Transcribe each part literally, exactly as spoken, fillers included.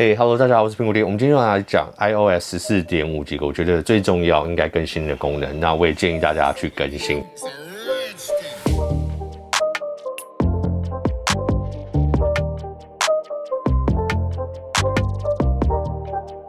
嘿、hey, ，Hello， 大家好，我是苹果爹。我们今天要来讲 iOS 十四点五这个我觉得最重要应该更新的功能，那我也建议大家去更新。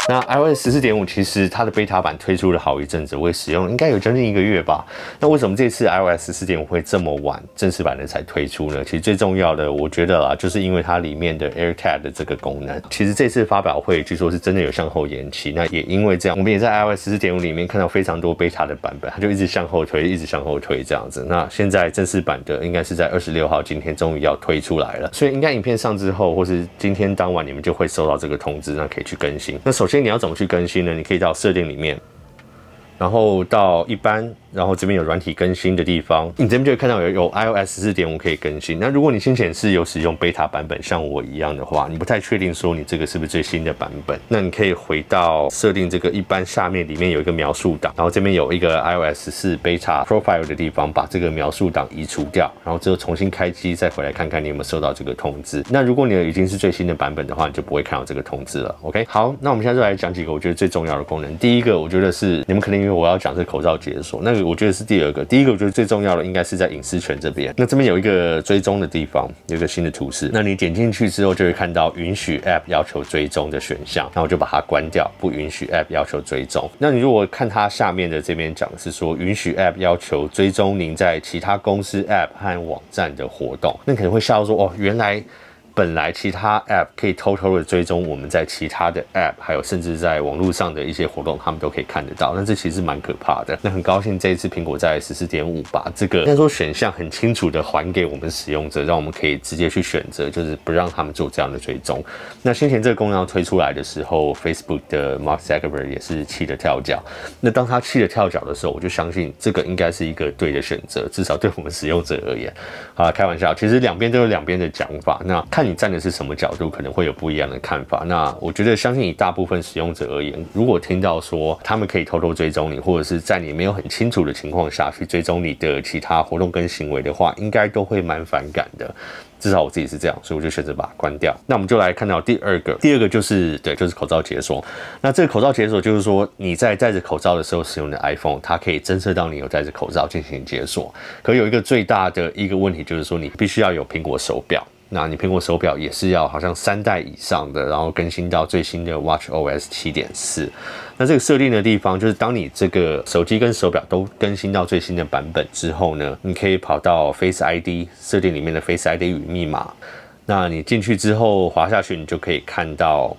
那 iOS 十四点五 其实它的 beta 版推出了好一阵子，我也使用应该有将近一个月吧。那为什么这次 iOS 十四点五 会这么晚正式版的才推出呢？其实最重要的，我觉得啦，就是因为它里面的 AirTag 的这个功能。其实这次发表会据说是真的有向后延期，那也因为这样，我们也在 iOS 十四点五 里面看到非常多 beta 的版本，它就一直向后推，一直向后推这样子。那现在正式版的应该是在二十六号，今天终于要推出来了。所以应该影片上之后，或是今天当晚，你们就会收到这个通知，那可以去更新。那首先你要怎么去更新呢？你可以到设定里面，然后到一般，然后这边有软体更新的地方，你这边就会看到有有 iOS 十四点五 可以更新。那如果你先前是有使用 beta 版本，像我一样的话，你不太确定说你这个是不是最新的版本，那你可以回到设定这个一般下面里面有一个描述档，然后这边有一个 iOS 十四 beta profile 的地方，把这个描述档移除掉，然后之后重新开机，再回来看看你有没有收到这个通知。那如果你已经是最新的版本的话，你就不会看到这个通知了。OK， 好，那我们现在就来讲几个我觉得最重要的功能。第一个，我觉得是你们可能因为我要讲是口罩解锁，那个我觉得是第二个，第一个我觉得最重要的应该是在隐私权这边。那这边有一个追踪的地方，有一个新的图示。那你点进去之后，就会看到允许 App 要求追踪的选项，那我就把它关掉，不允许 App 要求追踪。那你如果看它下面的这边讲是说，允许 App 要求追踪您在其他公司 App 和网站的活动，那你可能会吓到说，哦，原来。本来其他 App 可以偷偷的追踪我们在其他的 App， 还有甚至在网络上的一些活动，他们都可以看得到。那这其实蛮可怕的。那很高兴这一次苹果在 十四点五 把这个应该说选项很清楚的还给我们使用者，让我们可以直接去选择，就是不让他们做这样的追踪。那先前这个功能要推出来的时候 ，Facebook 的 Mark Zuckerberg 也是气得跳脚。那当他气得跳脚的时候，我就相信这个应该是一个对的选择，至少对我们使用者而言。好啦，开玩笑，其实两边都有两边的讲法。那看。看你站的是什么角度，可能会有不一样的看法。那我觉得，相信以大部分使用者而言，如果听到说他们可以偷偷追踪你，或者是在你没有很清楚的情况下去追踪你的其他活动跟行为的话，应该都会蛮反感的。至少我自己是这样，所以我就选择把它关掉。那我们就来看到第二个，第二个就是对，就是口罩解锁。那这个口罩解锁就是说，你在戴着口罩的时候使用的 iPhone， 它可以侦测到你有戴着口罩进行解锁。可有一个最大的一个问题就是说，你必须要有苹果手表。那你苹果手表也是要好像三代以上的，然后更新到最新的 watch O S 七点四。那这个设定的地方就是，当你这个手机跟手表都更新到最新的版本之后呢，你可以跑到 Face I D 设定里面的 Face I D 与密码。那你进去之后滑下去，你就可以看到。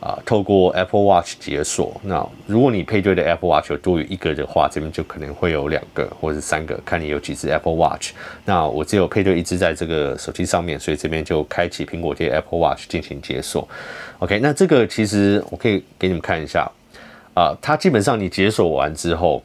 啊、呃，透过 Apple Watch 解锁。那如果你配对的 Apple Watch 有多于一个的话，这边就可能会有两个或者三个，看你有几只 Apple Watch。那我只有配对一只在这个手机上面，所以这边就开启苹果贴 Apple Watch 进行解锁。OK， 那这个其实我可以给你们看一下，啊、呃，它基本上你解锁完之后。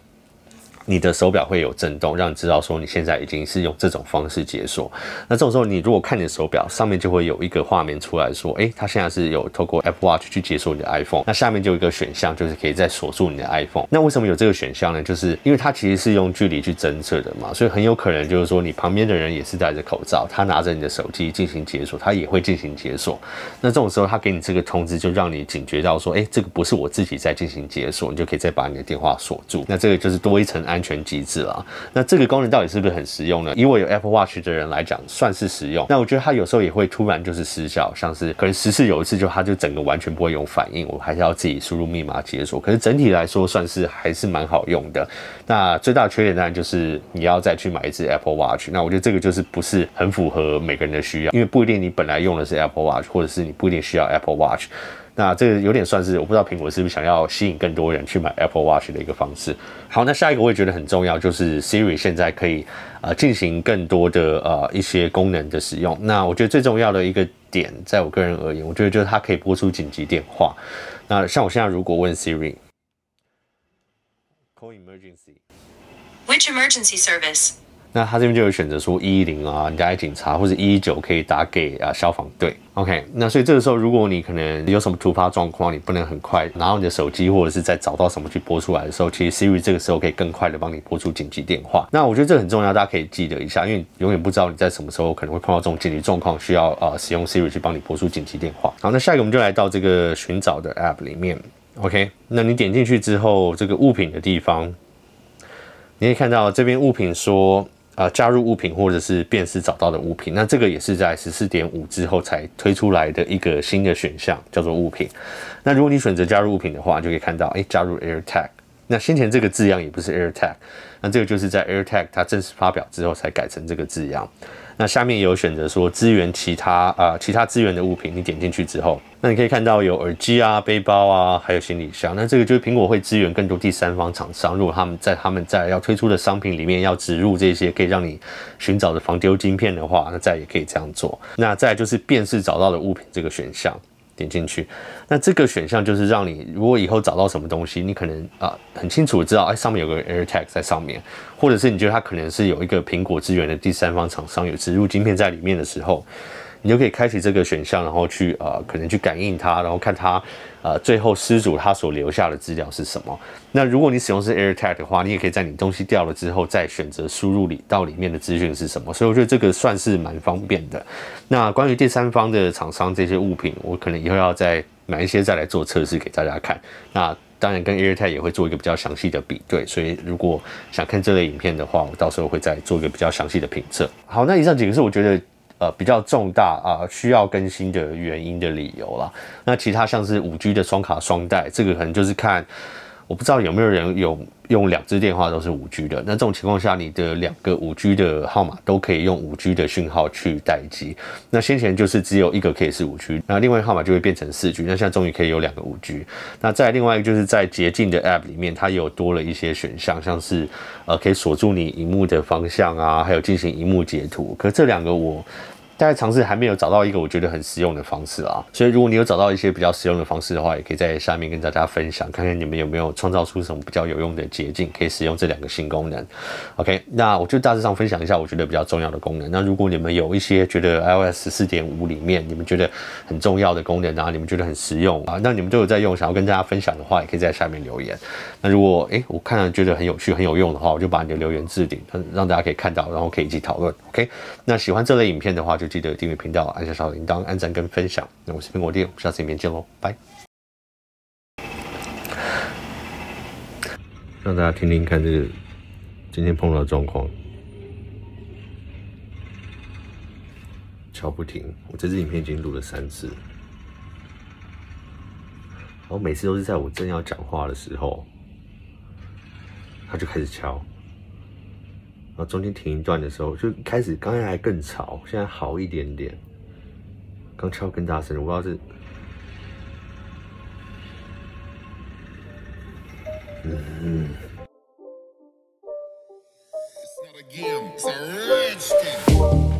你的手表会有震动，让你知道说你现在已经是用这种方式解锁。那这种时候，你如果看你的手表上面就会有一个画面出来说，诶，它现在是有透过 Apple Watch 去解锁你的 iPhone。那下面就有一个选项，就是可以再锁住你的 iPhone。那为什么有这个选项呢？就是因为它其实是用距离去侦测的嘛，所以很有可能就是说你旁边的人也是戴着口罩，他拿着你的手机进行解锁，他也会进行解锁。那这种时候，他给你这个通知，就让你警觉到说，诶，这个不是我自己在进行解锁，你就可以再把你的电话锁住。那这个就是多一层安全。安全机制啦，那这个功能到底是不是很实用呢？以我有 Apple Watch 的人来讲，算是实用。那我觉得它有时候也会突然就是失效，像是可能十次有一次就它就整个完全不会有反应，我还是要自己输入密码解锁。可是整体来说算是还是蛮好用的。那最大的缺点当然就是你要再去买一只 Apple Watch。那我觉得这个就是不是很符合每个人的需要，因为不一定你本来用的是 Apple Watch， 或者是你不一定需要 Apple Watch。那这个有点算是我不知道苹果是不是想要吸引更多人去买 Apple Watch 的一个方式。好，那下一个我也觉得很重要，就是 Siri 现在可以呃进行更多的呃一些功能的使用。那我觉得最重要的一个点，在我个人而言，我觉得就是它可以拨出紧急电话。那像我现在如果问 Siri， Call emergency，Which emergency service？那他这边就有选择说一一零啊，你打给警察，或者一一九可以打给啊、呃、消防队。OK， 那所以这个时候，如果你可能有什么突发状况，你不能很快拿到你的手机，或者是在找到什么去拨出来的时候，其实 Siri 这个时候可以更快的帮你拨出紧急电话。那我觉得这很重要，大家可以记得一下，因为你永远不知道你在什么时候可能会碰到这种紧急状况，需要呃使用 Siri 去帮你拨出紧急电话。好，那下一个我们就来到这个寻找的 App 里面。OK， 那你点进去之后，这个物品的地方，你可以看到这边物品说。 啊、呃，加入物品或者是辨识找到的物品，那这个也是在 十四点五 之后才推出来的一个新的选项，叫做物品。那如果你选择加入物品的话，就可以看到，哎、欸，加入 AirTag。那先前这个字样也不是 AirTag， 那这个就是在 AirTag 它正式发表之后才改成这个字样。那下面也有选择说支援其他啊、呃、其他资源的物品，你点进去之后，那你可以看到有耳机啊、背包啊，还有行李箱。那这个就是苹果会支援更多第三方厂商，如果他们在他们在要推出的商品里面要植入这些可以让你寻找的防丢晶片的话，那再也可以这样做。那再来就是辨识找到的物品这个选项。 点进去，那这个选项就是让你，如果以后找到什么东西，你可能啊、呃、很清楚的知道，哎、欸，上面有个 AirTag 在上面，或者是你觉得它可能是有一个苹果支援的第三方厂商有植入晶片在里面的时候，你就可以开启这个选项，然后去啊、呃、可能去感应它，然后看它呃最后失主它所留下的资料是什么。那如果你使用是 AirTag 的话，你也可以在你东西掉了之后再选择输入里到里面的资讯是什么。所以我觉得这个算是蛮方便的。 那关于第三方的厂商这些物品，我可能以后要再买一些再来做测试给大家看。那当然跟 AirTag 也会做一个比较详细的比对，所以如果想看这类影片的话，我到时候会再做一个比较详细的评测。好，那以上几个是我觉得呃比较重大啊、呃、需要更新的原因的理由啦。那其他像是 五 G 的双卡双待，这个可能就是看。 我不知道有没有人有用两支电话都是 五 G 的，那这种情况下，你的两个 五 G 的号码都可以用 五 G 的讯号去待机。那先前就是只有一个可以是 五 G， 那另外一个号码就会变成 四 G。那现在终于可以有两个 五 G。那再另外一个就是在捷径的 App 里面，它也有多了一些选项，像是呃可以锁住你荧幕的方向啊，还有进行荧幕截图。可这两个我。 大概尝试还没有找到一个我觉得很实用的方式啊，所以如果你有找到一些比较实用的方式的话，也可以在下面跟大家分享，看看你们有没有创造出什么比较有用的捷径，可以使用这两个新功能。OK， 那我就大致上分享一下我觉得比较重要的功能。那如果你们有一些觉得 iOS 十四点五 里面你们觉得很重要的功能啊，你们觉得很实用啊，那你们都有在用，想要跟大家分享的话，也可以在下面留言。那如果诶、欸、我看了觉得很有趣、很有用的话，我就把你的留言置顶，让大家可以看到，然后可以一起讨论。OK， 那喜欢这类影片的话，就 就记得订阅频道，按下小铃铛，按赞跟分享。那我是苹果爹，我们下次影片见喽，拜！让大家听听看这个今天碰到的状况，敲不停。我这支影片已经录了三次，然后每次都是在我正要讲话的时候，他就开始敲。 然后中间停一段的时候，就开始刚才还更吵，现在好一点点。刚敲更大声，我不知道是……嗯。嗯